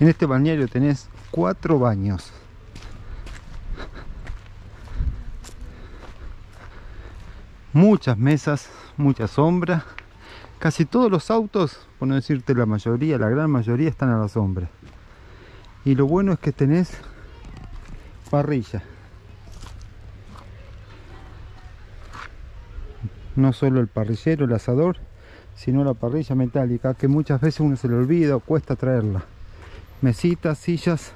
En este balneario tenés 4 baños. Muchas mesas, mucha sombra. Casi todos los autos, por no decirte la mayoría, la gran mayoría están a la sombra. Y lo bueno es que tenés parrilla. No solo el parrillero, el asador, sino la parrilla metálica, que muchas veces uno se le olvida o cuesta traerla. Mesitas, sillas.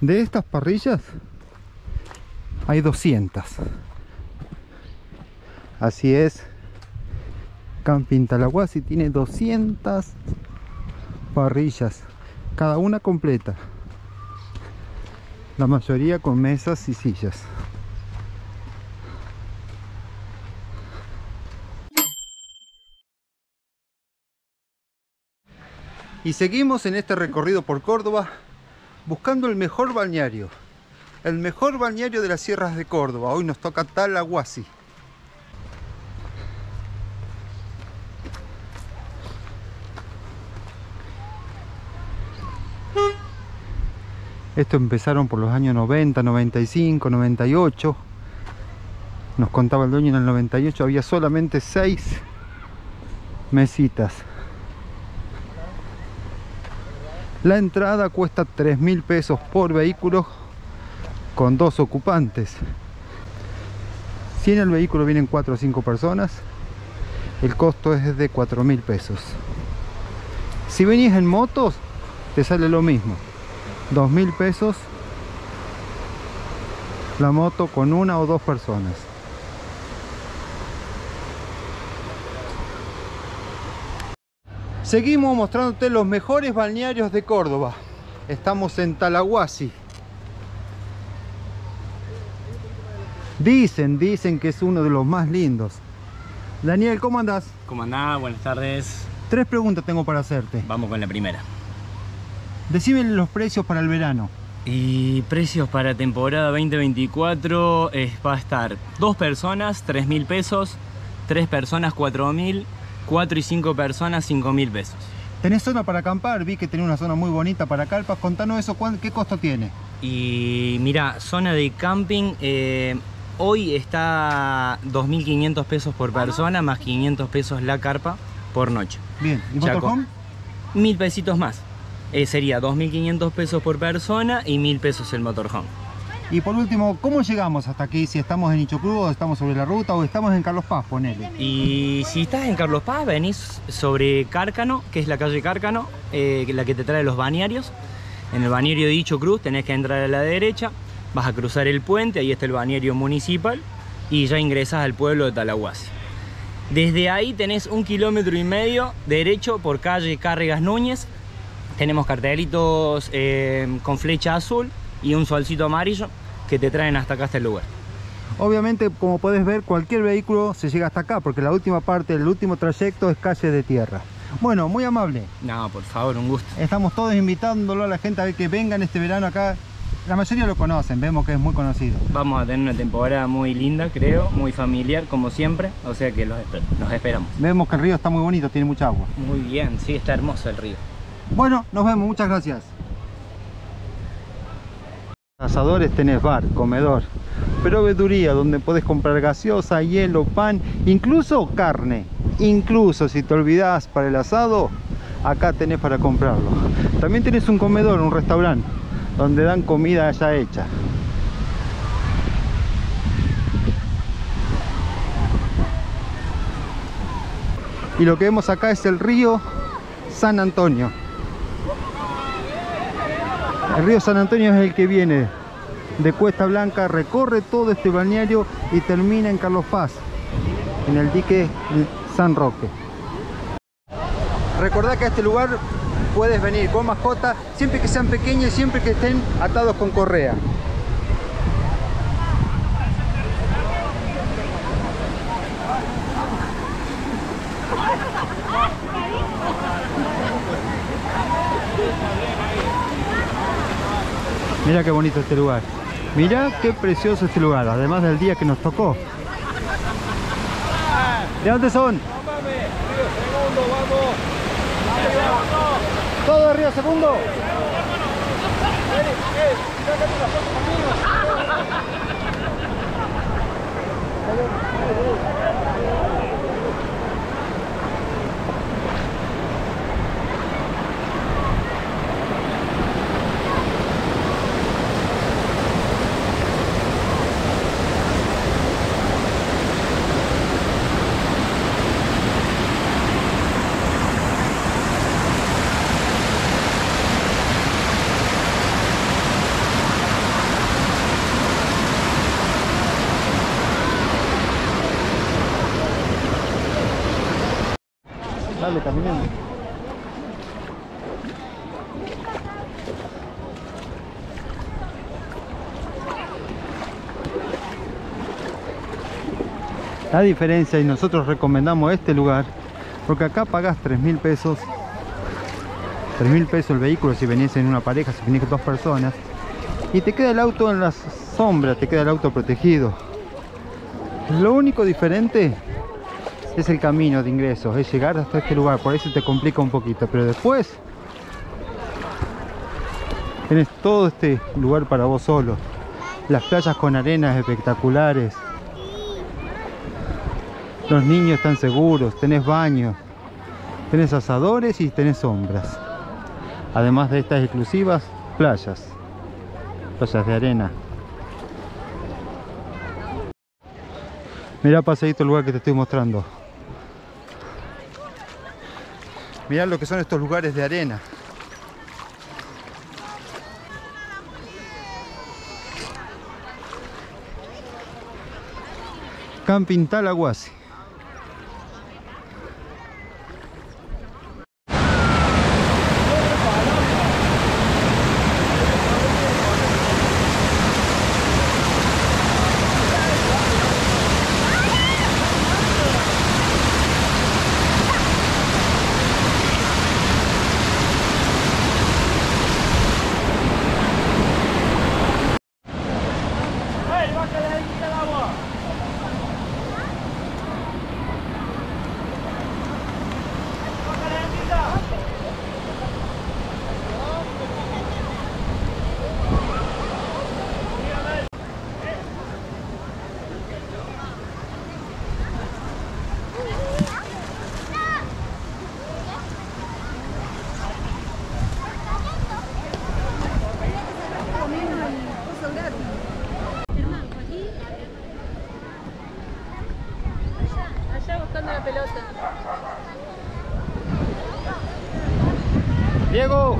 De estas parrillas hay 200. Así es, Camping Talahuasi tiene 200 parrillas, cada una completa, la mayoría con mesas y sillas. Y seguimos en este recorrido por Córdoba buscando el mejor balneario de las sierras de Córdoba. Hoy nos toca Talahuasi. Esto empezaron por los años 90, 95, 98. Nos contaba el dueño, en el 98 había solamente 6 mesitas. La entrada cuesta 3.000 pesos por vehículo con 2 ocupantes. Si en el vehículo vienen 4 o 5 personas, el costo es de 4.000 pesos. Si venís en motos, te sale lo mismo. 2.000 pesos la moto con 1 o 2 personas. Seguimos mostrándote los mejores balnearios de Córdoba. Estamos en Talahuasi. Dicen que es uno de los más lindos. Daniel, ¿cómo andás? ¿Cómo andás? Buenas tardes. 3 preguntas tengo para hacerte. Vamos con la primera. Decime los precios para el verano. Y precios para temporada 2024 va a estar 2 personas, 3.000 pesos, 3 personas, 4.000, 4 y 5 personas, 5.000 pesos. ¿Tenés zona para acampar? Vi que tenés una zona muy bonita para carpas. Contanos eso, ¿qué costo tiene? Y mira, zona de camping hoy está 2.500 pesos por persona, más 500 pesos la carpa por noche. Bien, ¿y motorhome? 1.000 pesitos más. Sería 2.500 pesos por persona y 1.000 pesos el motorhome. Y por último, ¿cómo llegamos hasta aquí? Si estamos en Icho Cruz, o estamos sobre la ruta, o estamos en Carlos Paz, ponele. Y si estás en Carlos Paz, venís sobre Cárcano, que es la calle Cárcano, la que te trae los balnearios. En el balneario de Icho Cruz tenés que entrar a la derecha, vas a cruzar el puente, ahí está el balneario municipal, y ya ingresás al pueblo de Talahuasi. Desde ahí tenés 1,5 kilómetros derecho por calle Cárregas Núñez. Tenemos cartelitos con flecha azul y un solcito amarillo que te traen hasta acá, hasta el lugar. Obviamente, como podés ver, cualquier vehículo se llega hasta acá, porque la última parte, el último trayecto es calle de tierra. Bueno, muy amable. No, por favor, un gusto. Estamos todos invitándolo a la gente a ver que vengan este verano acá. La mayoría lo conocen, vemos que es muy conocido. Vamos a tener una temporada muy linda, creo, muy familiar, como siempre. O sea que los esperamos. Vemos que el río está muy bonito, tiene mucha agua. Muy bien, sí, está hermoso el río. Bueno, nos vemos, muchas gracias. Asadores, tenés bar, comedor, proveeduría, donde podés comprar gaseosa, hielo, pan, incluso carne. Incluso si te olvidás para el asado, acá tenés para comprarlo. También tenés un comedor, un restaurante, donde dan comida ya hecha. Y lo que vemos acá es el río San Antonio. El río San Antonio es el que viene de Cuesta Blanca, recorre todo este balneario y termina en Carlos Paz, en el dique San Roque. Recordá que a este lugar puedes venir con mascotas, siempre que sean pequeños y siempre que estén atados con correa. Mirá qué bonito este lugar. Mirá qué precioso este lugar, además del día que nos tocó. ¿De dónde son? Río Segundo, vamos. Todo el Río Segundo. Dale, caminemos. La diferencia, y nosotros recomendamos este lugar, porque acá pagas 3.000 pesos. 3.000 pesos el vehículo si venís en una pareja, si venís con dos personas. Y te queda el auto en la sombra, te queda el auto protegido. Lo único diferente es el camino de ingresos, es llegar hasta este lugar, por eso te complica un poquito, pero después tenés todo este lugar para vos solo. Las playas con arenas espectaculares, los niños están seguros, tenés baños, tenés asadores y tenés sombras, además de estas exclusivas playas de arena. Mirá, pasadito el lugar que te estoy mostrando. Mirá lo que son estos lugares de arena. Camping Talahuasi. Diego.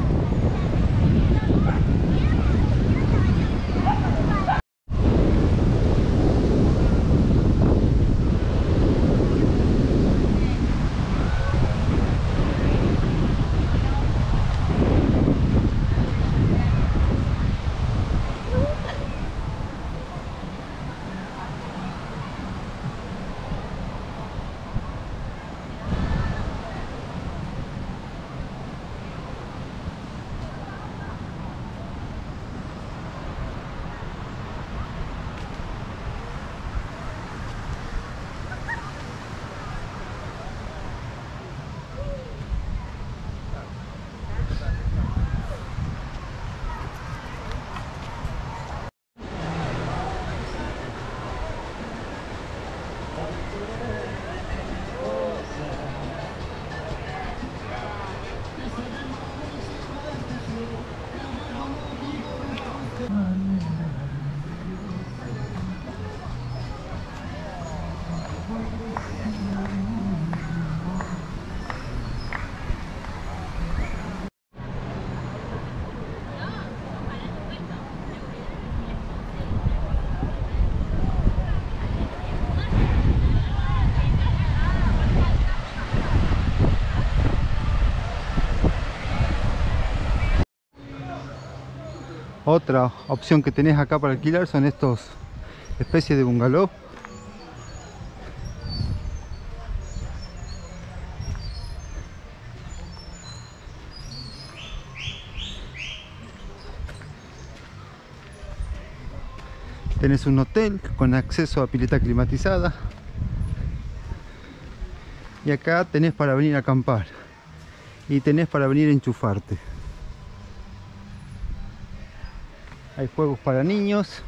Otra opción que tenés acá para alquilar son estos especies de bungalow. Tenés un hotel con acceso a pileta climatizada. Y acá tenés para venir a acampar. Y tenés para venir a enchufarte. hay juegos para niños.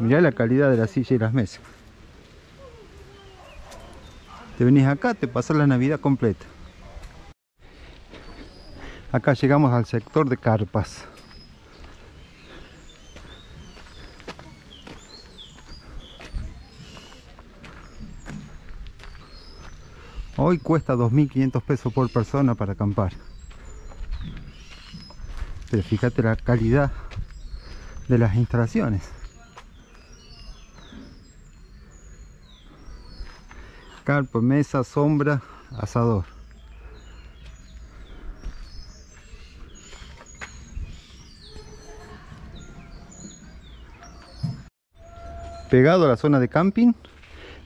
Mirá la calidad de la silla y las mesas. Te venís acá, te pasás la Navidad completa. Acá llegamos al sector de carpas. Hoy cuesta 2.500 pesos por persona para acampar. Pero fíjate la calidad de las instalaciones. Carpa, mesa, sombra, asador. Pegado a la zona de camping,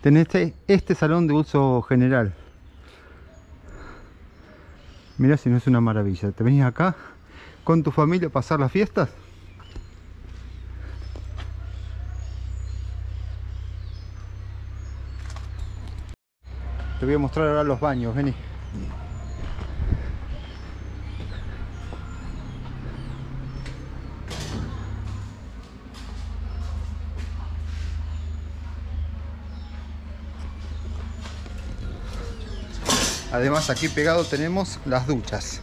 tenés este salón de uso general. Mirá si no es una maravilla. Te venís acá con tu familia a pasar las fiestas. Te voy a mostrar ahora los baños, vení. Además aquí pegado tenemos las duchas.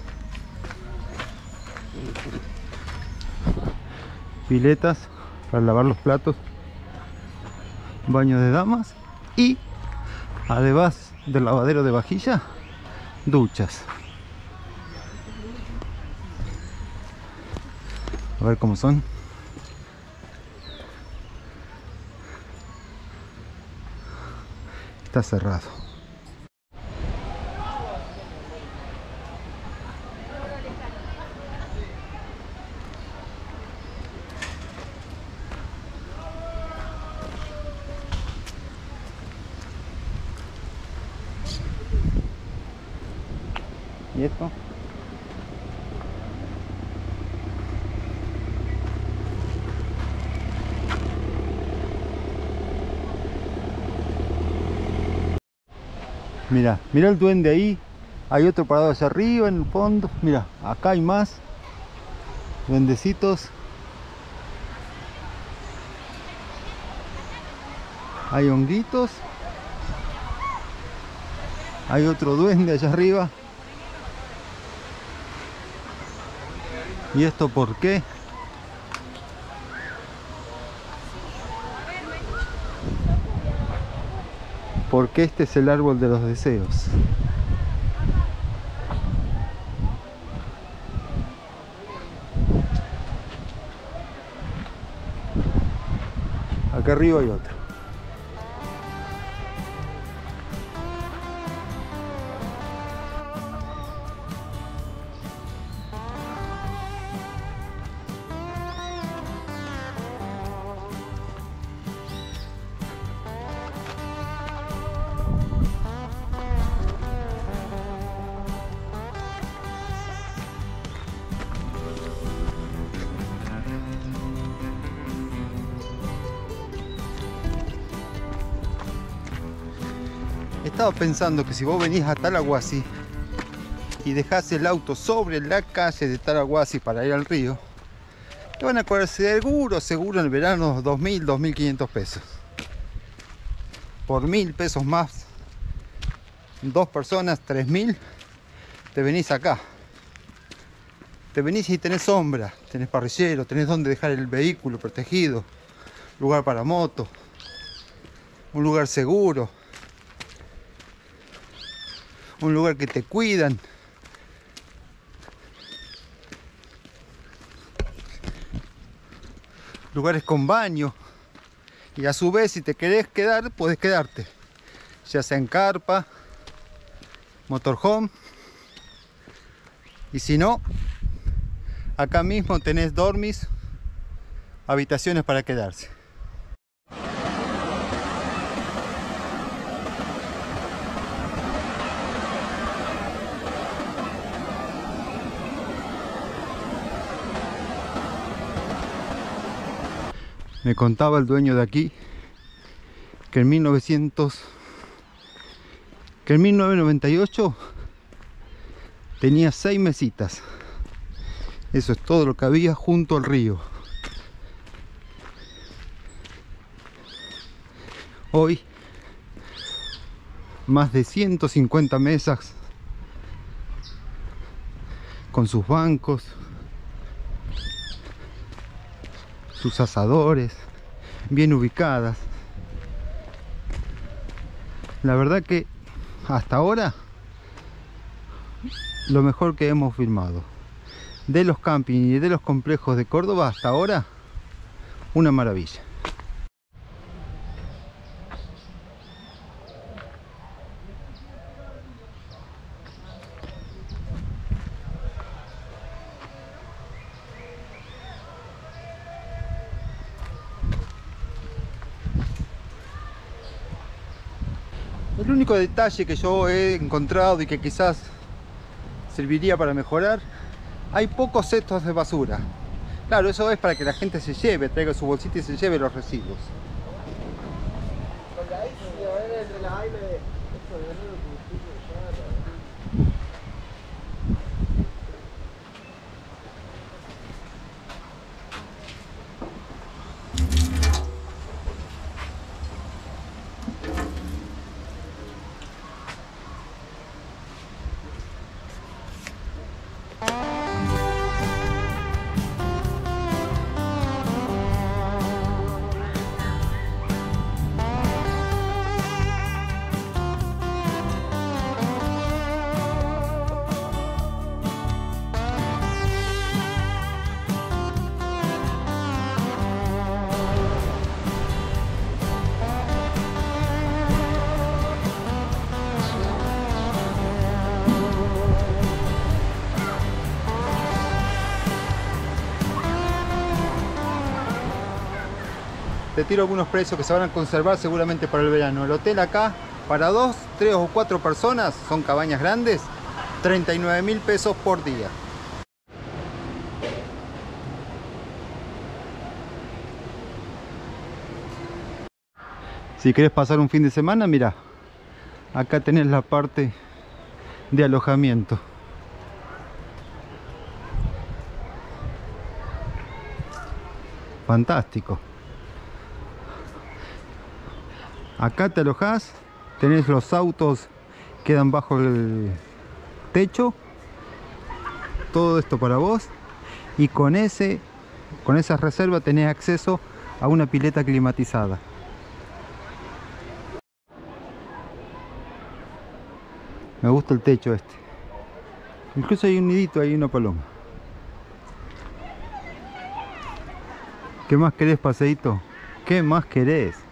Piletas para lavar los platos. Baños de damas y además del lavadero de vajilla, duchas. A ver cómo son. Está cerrado. ¿Y esto? Mira, mira el duende ahí. Hay otro parado hacia arriba en el fondo. Mira, acá hay más duendecitos. Hay honguitos. Hay otro duende allá arriba. ¿Y esto por qué? Porque este es el árbol de los deseos. Acá arriba hay otro. Estaba pensando que si vos venís a Talahuasi y dejás el auto sobre la calle de Talahuasi para ir al río, te van a cobrar seguro en el verano 2.000, 2.500 pesos. Por 1.000 pesos más, dos personas, 3.000, te venís acá. Te venís y tenés sombra, tenés parrillero, tenés donde dejar el vehículo protegido, lugar para moto, un lugar seguro. Un lugar que te cuidan. Lugares con baño. Y a su vez, si te querés quedar, podés quedarte. Ya sea en carpa, motorhome. Y si no, acá mismo tenés dormis, habitaciones para quedarse. Me contaba el dueño de aquí que en 1998 tenía 6 mesitas. Eso es todo lo que había junto al río. Hoy más de 150 mesas con sus bancos, sus asadores, bien ubicadas. La verdad que hasta ahora lo mejor que hemos filmado. De los campings y de los complejos de Córdoba hasta ahora, una maravilla. El único detalle que yo he encontrado y que quizás serviría para mejorar, hay pocos cestos de basura. Claro, eso es para que la gente se lleve, traiga su bolsita y se lleve los residuos. Te tiro algunos precios que se van a conservar seguramente para el verano. El hotel acá, para 2, 3 o 4 personas, son cabañas grandes, 39.000 pesos por día. Si querés pasar un fin de semana, mirá, acá tenés la parte de alojamiento. Fantástico. Acá te alojás, tenés los autos, quedan bajo el techo. Todo esto para vos. Y con esa reserva tenés acceso a una pileta climatizada. Me gusta el techo este. Incluso hay un nidito, hay una paloma. ¿Qué más querés, paseíto? ¿Qué más querés?